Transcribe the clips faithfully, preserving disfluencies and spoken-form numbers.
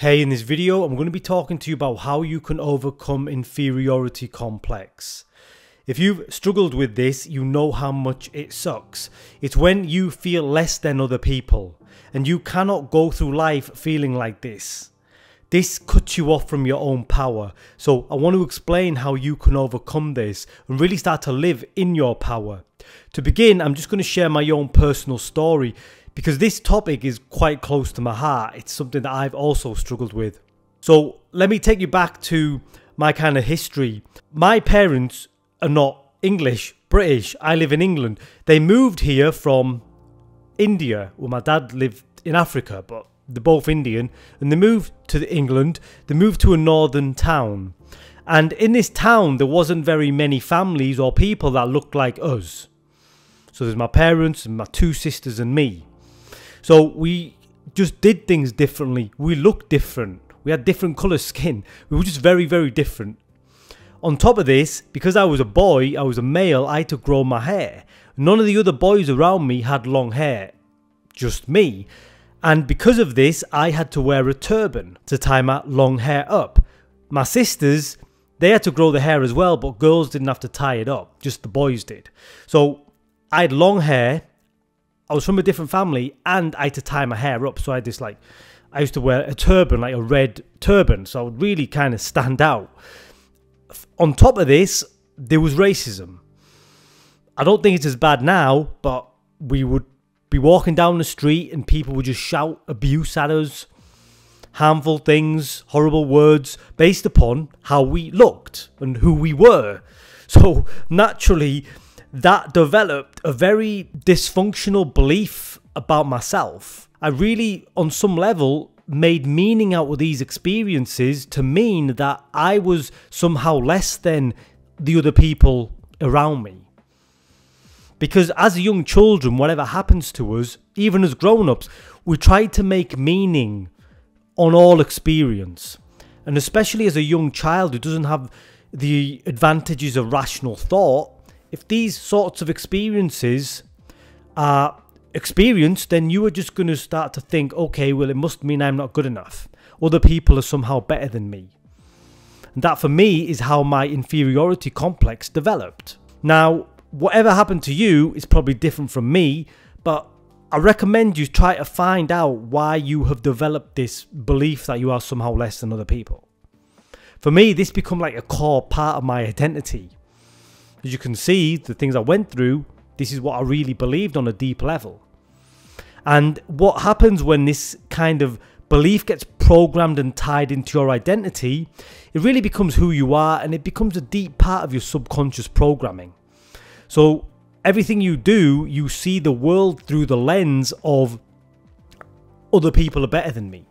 Hey, in this video, I'm going to be talking to you about how you can overcome inferiority complex. If you've struggled with this, you know how much it sucks. It's when you feel less than other people, and you cannot go through life feeling like this. This cuts you off from your own power. So I want to explain how you can overcome this and really start to live in your power. To begin, I'm just going to share my own personal story, because this topic is quite close to my heart. It's something that I've also struggled with. So let me take you back to my kind of history. My parents are not English, British. I live in England. They moved here from India. Well, my dad lived in Africa, but they're both Indian. And they moved to England. They moved to a northern town. And in this town, there wasn't very many families or people that looked like us. So there's my parents and my two sisters and me. So we just did things differently. We looked different. We had different colour skin. We were just very, very different. On top of this, because I was a boy, I was a male, I had to grow my hair. None of the other boys around me had long hair. Just me. And because of this, I had to wear a turban to tie my long hair up. My sisters, they had to grow the hair as well, but girls didn't have to tie it up. Just the boys did. So I had long hair. I was from a different family and I had to tie my hair up. So I had this like, I used to wear a turban, like a red turban. So I would really kind of stand out. On top of this, there was racism. I don't think it's as bad now, but we would be walking down the street and people would just shout abuse at us, harmful things, horrible words, based upon how we looked and who we were. So naturally, that developed a very dysfunctional belief about myself. I really, on some level, made meaning out of these experiences to mean that I was somehow less than the other people around me. Because as young children, whatever happens to us, even as grown-ups, we try to make meaning on all experience. And especially as a young child who doesn't have the advantages of rational thought, if these sorts of experiences are experienced, then you are just going to start to think, okay, well, it must mean I'm not good enough. Other people are somehow better than me. And that for me is how my inferiority complex developed. Now, whatever happened to you is probably different from me, but I recommend you try to find out why you have developed this belief that you are somehow less than other people. For me, this became like a core part of my identity. As you can see, the things I went through, this is what I really believed on a deep level. And what happens when this kind of belief gets programmed and tied into your identity, it really becomes who you are and it becomes a deep part of your subconscious programming. So everything you do, you see the world through the lens of other people are better than me.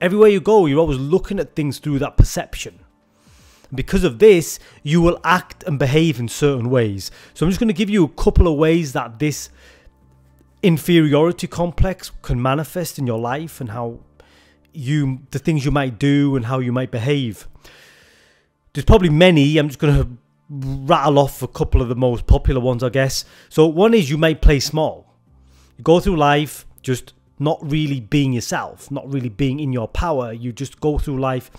Everywhere you go, you're always looking at things through that perception. Because of this, you will act and behave in certain ways. So I'm just going to give you a couple of ways that this inferiority complex can manifest in your life and how you, the things you might do and how you might behave. There's probably many. I'm just going to rattle off a couple of the most popular ones, I guess. So one is you may play small. You go through life just not really being yourself, not really being in your power. You just go through life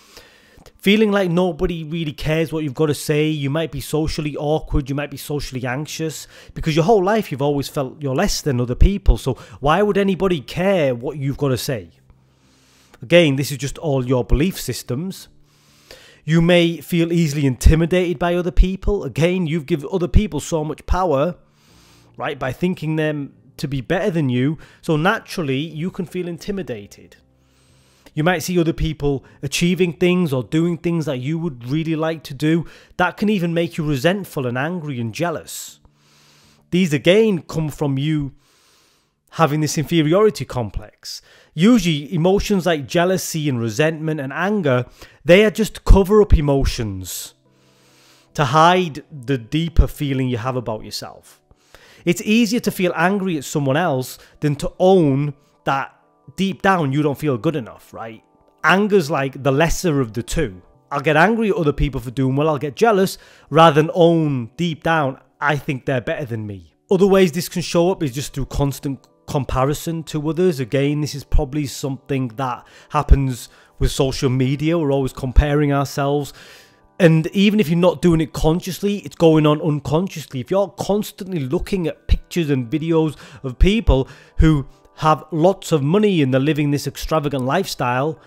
feeling like nobody really cares what you've got to say. You might be socially awkward, you might be socially anxious, because your whole life you've always felt you're less than other people, so why would anybody care what you've got to say? Again, this is just all your belief systems. You may feel easily intimidated by other people. Again, you've given other people so much power, right, by thinking them to be better than you, so naturally you can feel intimidated. You might see other people achieving things or doing things that you would really like to do. That can even make you resentful and angry and jealous. These again come from you having this inferiority complex. Usually emotions like jealousy and resentment and anger, they are just cover-up emotions to hide the deeper feeling you have about yourself. It's easier to feel angry at someone else than to own that deep down you don't feel good enough, right? Anger's like the lesser of the two. I'll get angry at other people for doing well, I'll get jealous, rather than own deep down, I think they're better than me. Other ways this can show up is just through constant comparison to others. Again, this is probably something that happens with social media. We're always comparing ourselves. And even if you're not doing it consciously, it's going on unconsciously. If you're constantly looking at pictures and videos of people who have lots of money and they're living this extravagant lifestyle,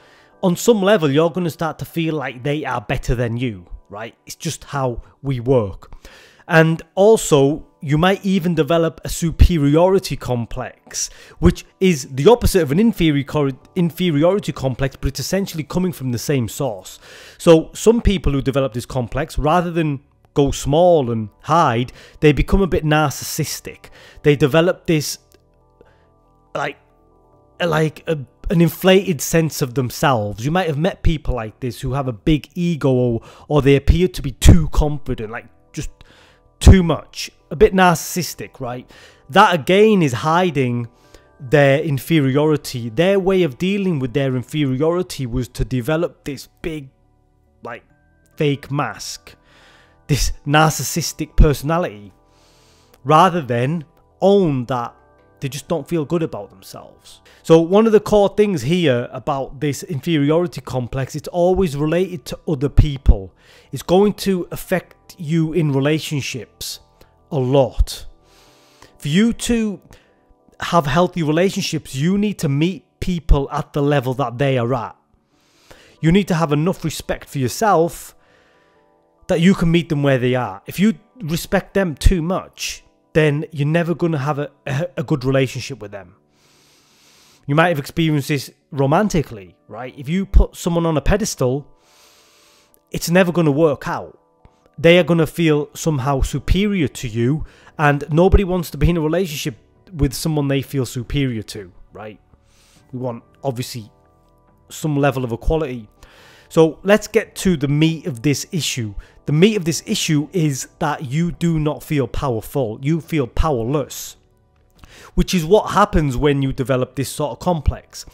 on some level, you're going to start to feel like they are better than you, right? It's just how we work. And also, you might even develop a superiority complex, which is the opposite of an inferiority complex, but it's essentially coming from the same source. So some people who develop this complex, rather than go small and hide, they become a bit narcissistic. They develop this, like, like a, an inflated sense of themselves. You might have met people like this who have a big ego, or they appear to be too confident, like just too much, a bit narcissistic, right? That again is hiding their inferiority. Their way of dealing with their inferiority was to develop this big, like, fake mask, this narcissistic personality, rather than own that they just don't feel good about themselves. So one of the core things here about this inferiority complex, it's always related to other people. It's going to affect you in relationships a lot. For you to have healthy relationships, you need to meet people at the level that they are at. You need to have enough respect for yourself that you can meet them where they are. If you respect them too much, then you're never going to have a, a good relationship with them. You might have experienced this romantically, right? If you put someone on a pedestal, it's never going to work out. They are going to feel somehow superior to you, and nobody wants to be in a relationship with someone they feel superior to, right? We want, obviously, some level of equality. So let's get to the meat of this issue. The meat of this issue is that you do not feel powerful. You feel powerless, which is what happens when you develop this sort of complex.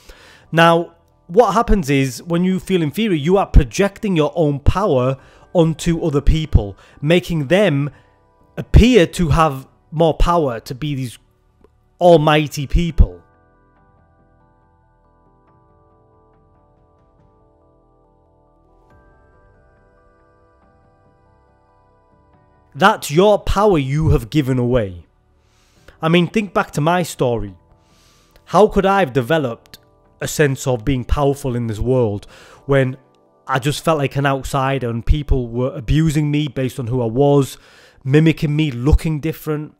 Now, what happens is when you feel inferior, you are projecting your own power onto other people, making them appear to have more power, to be these almighty people. That's your power you have given away. I mean, think back to my story. How could I have developed a sense of being powerful in this world when I just felt like an outsider and people were abusing me based on who I was, mimicking me, looking different?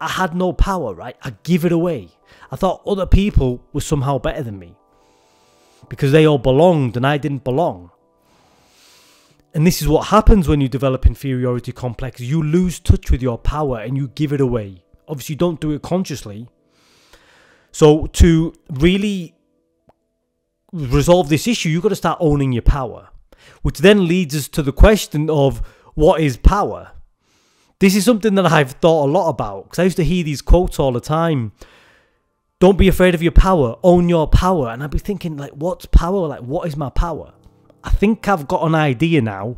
I had no power, right? I give it away. I thought other people were somehow better than me because they all belonged and I didn't belong. And this is what happens when you develop inferiority complex. You lose touch with your power and you give it away. Obviously, you don't do it consciously. So to really resolve this issue, you've got to start owning your power. Which then leads us to the question of, what is power? This is something that I've thought a lot about, because I used to hear these quotes all the time. Don't be afraid of your power. Own your power. And I'd be thinking, like, what's power? Like, what is my power? I think I've got an idea now.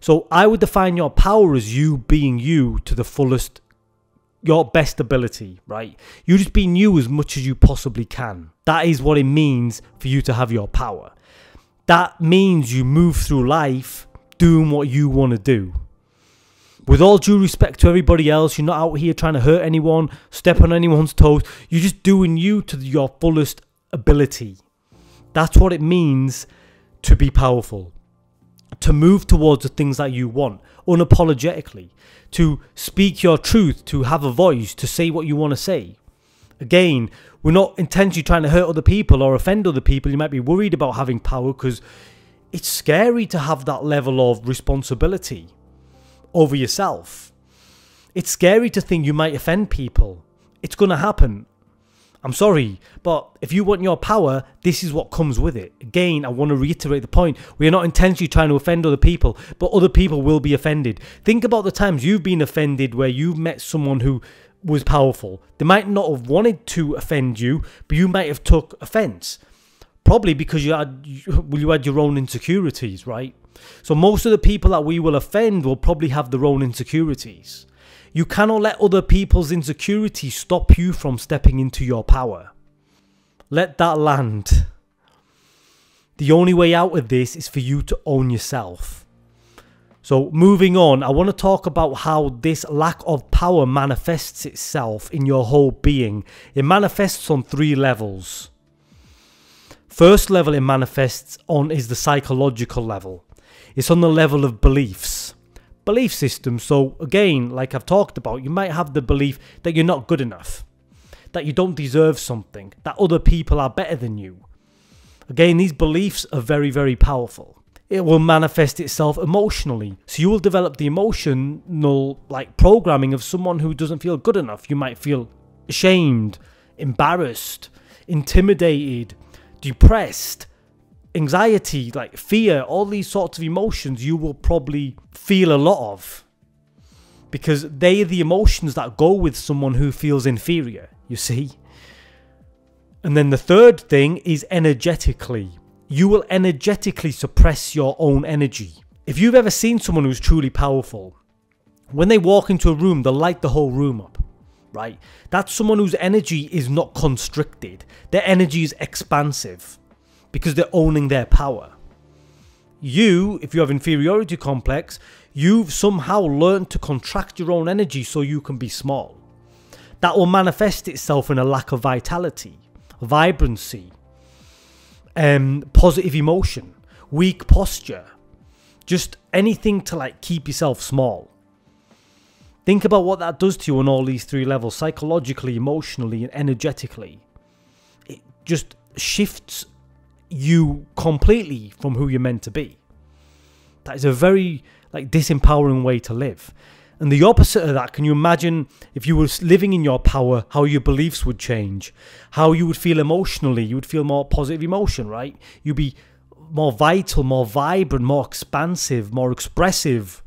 So I would define your power as you being you to the fullest, your best ability, right? You just being you as much as you possibly can. That is what it means for you to have your power. That means you move through life doing what you want to do. With all due respect to everybody else, you're not out here trying to hurt anyone, step on anyone's toes. You're just doing you to your fullest ability. That's what it means to be powerful, to move towards the things that you want unapologetically, to speak your truth, to have a voice, to say what you want to say. Again, we're not intentionally trying to hurt other people or offend other people. You might be worried about having power because it's scary to have that level of responsibility over yourself. It's scary to think you might offend people. It's going to happen. I'm sorry, but if you want your power, this is what comes with it. Again, I want to reiterate the point. We are not intentionally trying to offend other people, but other people will be offended. Think about the times you've been offended where you've met someone who was powerful. They might not have wanted to offend you, but you might have took offense. Probably because you had, you had your own insecurities, right? So most of the people that we will offend will probably have their own insecurities. You cannot let other people's insecurity stop you from stepping into your power. Let that land. The only way out of this is for you to own yourself. So moving on, I want to talk about how this lack of power manifests itself in your whole being. It manifests on three levels. First level it manifests on is the psychological level. It's on the level of beliefs. Belief system. So again, like I've talked about, you might have the belief that you're not good enough, that you don't deserve something, that other people are better than you. Again, these beliefs are very, very powerful. It will manifest itself emotionally. So you will develop the emotional like programming of someone who doesn't feel good enough. You might feel ashamed, embarrassed, intimidated, depressed, anxiety, like fear, all these sorts of emotions you will probably feel a lot of. Because they are the emotions that go with someone who feels inferior, you see. And then the third thing is energetically. You will energetically suppress your own energy. If you've ever seen someone who's truly powerful, when they walk into a room, they'll light the whole room up, right? That's someone whose energy is not constricted. Their energy is expansive because they're owning their power. You, if you have inferiority complex, you've somehow learned to contract your own energy so you can be small. That will manifest itself in a lack of vitality, vibrancy, um, positive emotion, weak posture, just anything to like keep yourself small. Think about what that does to you on all these three levels, psychologically, emotionally, and energetically. It just shifts you completely from who you're meant to be. That is a very like disempowering way to live. And the opposite of that, can you imagine if you were living in your power, how your beliefs would change, how you would feel emotionally? You would feel more positive emotion, right? You'd be more vital, more vibrant, more expansive, more expressive.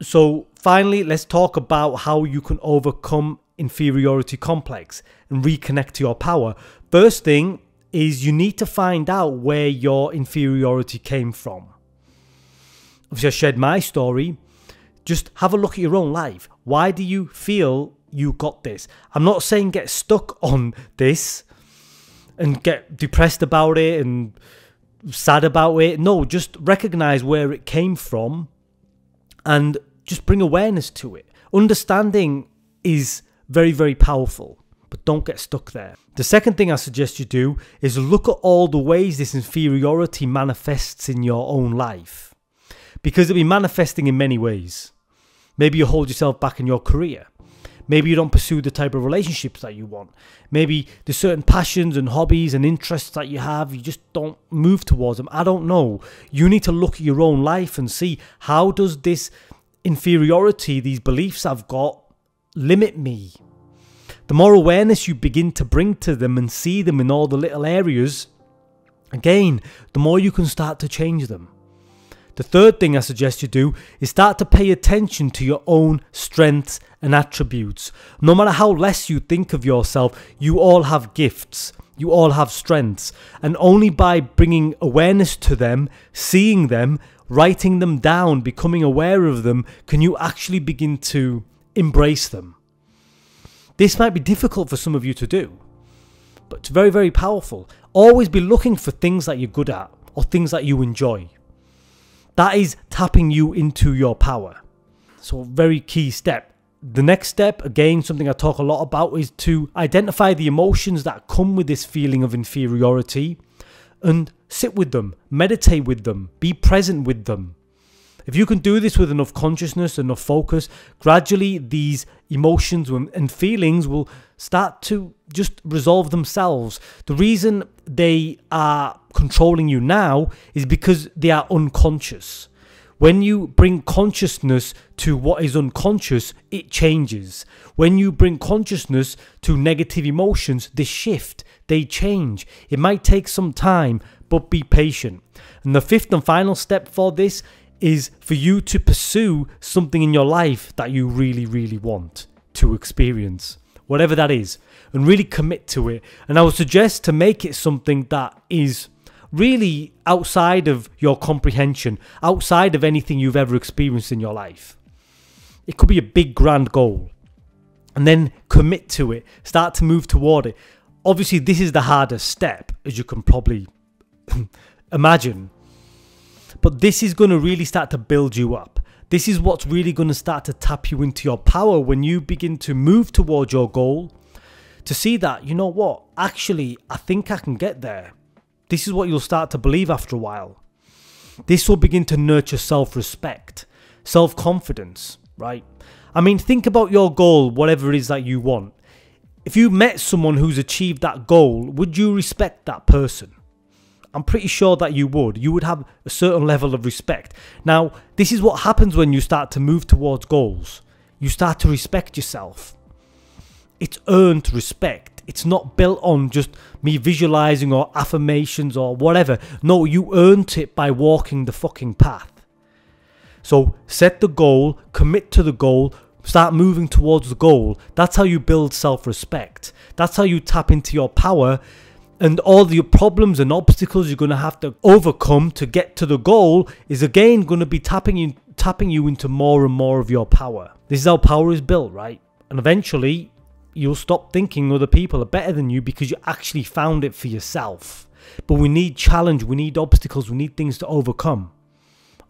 So finally, let's talk about how you can overcome inferiority complex and reconnect to your power. First thing is you need to find out where your inferiority came from. Obviously, I shared my story. Just have a look at your own life. Why do you feel you got this? I'm not saying get stuck on this and get depressed about it and sad about it. No, just recognize where it came from and just bring awareness to it. Understanding is very, very powerful, but don't get stuck there. The second thing I suggest you do is look at all the ways this inferiority manifests in your own life. Because it'll be manifesting in many ways. Maybe you hold yourself back in your career. Maybe you don't pursue the type of relationships that you want. Maybe there's certain passions and hobbies and interests that you have. You just don't move towards them. I don't know. You need to look at your own life and see how does this inferiority, these beliefs I've got, limit me? The more awareness you begin to bring to them and see them in all the little areas, again, the more you can start to change them. The third thing I suggest you do is start to pay attention to your own strengths and attributes. No matter how less you think of yourself, you all have gifts. You all have strengths. And only by bringing awareness to them, seeing them, writing them down, becoming aware of them, can you actually begin to embrace them. This might be difficult for some of you to do, but it's very, very powerful. Always be looking for things that you're good at or things that you enjoy. That is tapping you into your power. So very key step. The next step, again, something I talk a lot about, is to identify the emotions that come with this feeling of inferiority and sit with them, meditate with them, be present with them. If you can do this with enough consciousness, enough focus, gradually these emotions and feelings will start to just resolve themselves. The reason they are controlling you now is because they are unconscious. When you bring consciousness to what is unconscious, it changes. When you bring consciousness to negative emotions, they shift, they change. It might take some time, but be patient. And the fifth and final step for this is for you to pursue something in your life that you really, really want to experience, whatever that is, and really commit to it. And I would suggest to make it something that is really outside of your comprehension, outside of anything you've ever experienced in your life. It could be a big grand goal. and then commit to it, start to move toward it. Obviously, this is the hardest step, as you can probably imagine. But this is going to really start to build you up. This is what's really going to start to tap you into your power when you begin to move towards your goal, to see that, you know what, actually, I think I can get there. This is what you'll start to believe after a while. This will begin to nurture self-respect, self-confidence, right? I mean, think about your goal, whatever it is that you want. If you met someone who's achieved that goal, would you respect that person? I'm pretty sure that you would. You would have a certain level of respect. Now, this is what happens when you start to move towards goals. You start to respect yourself. It's earned respect. It's not built on just me visualizing or affirmations or whatever. No, you earned it by walking the fucking path. So set the goal, commit to the goal, start moving towards the goal. That's how you build self-respect. That's how you tap into your power. And all the problems and obstacles you're going to have to overcome to get to the goal is again going to be tapping you, tapping you into more and more of your power. This is how power is built, right? And eventually, you'll stop thinking other people are better than you because you actually found it for yourself. But we need challenge, we need obstacles, we need things to overcome.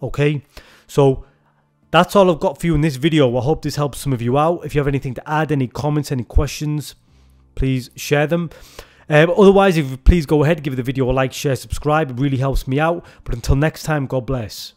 Okay? So that's all I've got for you in this video. I hope this helps some of you out. If you have anything to add, any comments, any questions, please share them. Uh, but otherwise, if, please go ahead, give the video a like, share, subscribe. It really helps me out. But until next time, God bless.